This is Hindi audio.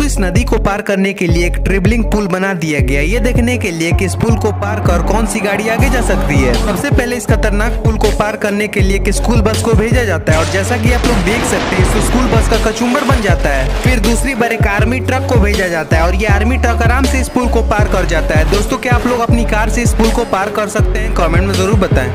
तो इस नदी को पार करने के लिए एक ट्रेवलिंग पुल बना दिया गया, ये देखने के लिए कि इस पुल को पार कर कौन सी गाड़ी आगे जा सकती है। सबसे पहले इस खतरनाक पुल को पार करने के लिए एक स्कूल बस को भेजा जाता है और जैसा कि आप लोग देख सकते हैं इस स्कूल बस का कचुम्बर बन जाता है। फिर दूसरी बार एक आर्मी ट्रक को भेजा जाता है और ये आर्मी ट्रक आराम से इस पुल को पार कर जाता है। दोस्तों, क्या आप लोग अपनी कार से इस पुल को पार कर सकते हैं? कमेंट में जरूर बताएं।